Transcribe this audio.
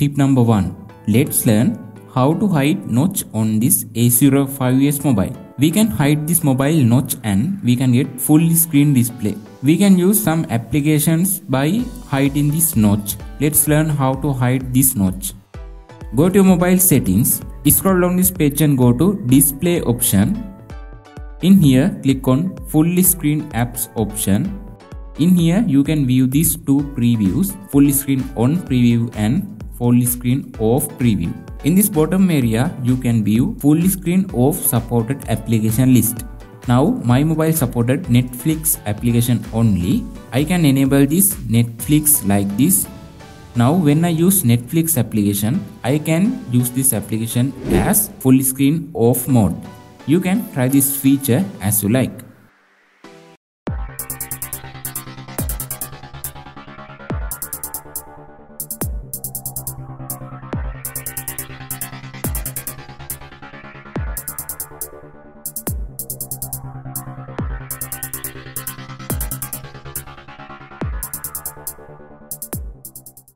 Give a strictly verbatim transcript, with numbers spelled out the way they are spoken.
Tip number one. Let's learn how to hide notch on this A zero five S mobile. We can hide this mobile notch and we can get full screen display. We can use some applications by hiding this notch. Let's learn how to hide this notch. Go to your mobile settings. Scroll down this page and go to display option. In here, click on full screen apps option. In here, you can view these two previews, full screen on preview and full screen off preview. In this bottom area, you can view full screen off supported application list. Now, my mobile supported Netflix application only. I can enable this Netflix like this. Now, when I use Netflix application, I can use this application as full screen off mode. You can try this feature as you like.